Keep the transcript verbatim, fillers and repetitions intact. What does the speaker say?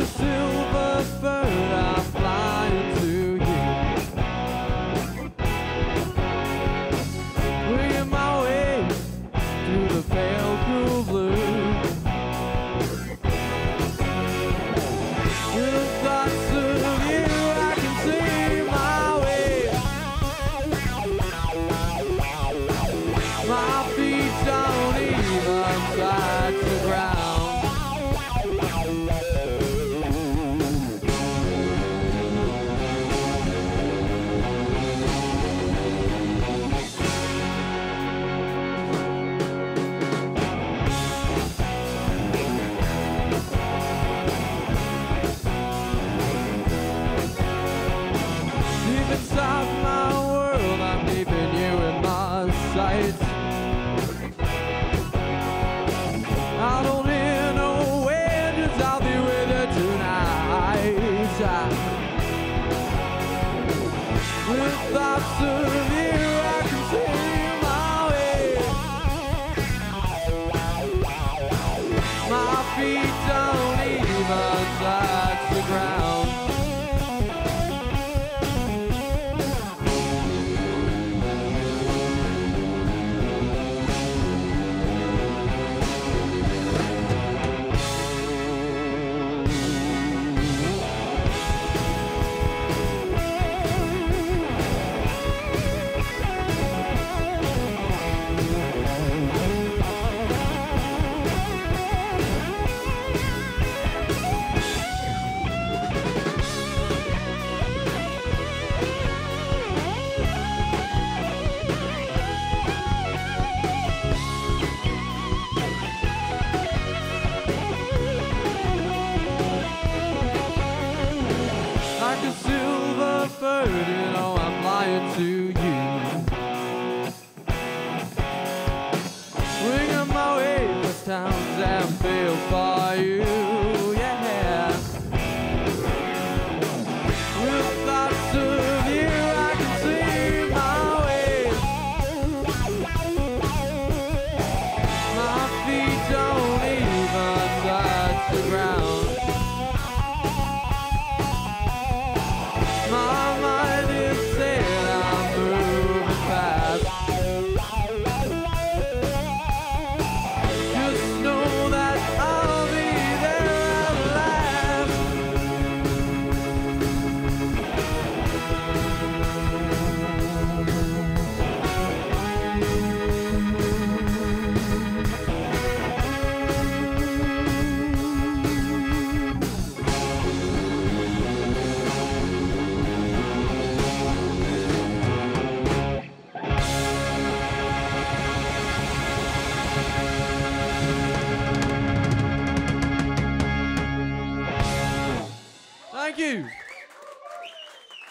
a silver bird, I'll fly into you. Will you my way through the pale cool blue? In the thoughts of you, I can see my way. My feet don't even touch the ground. Inside my world, I'm keeping you in my sight. I don't hear no words, I'll be with you tonight. With thoughts of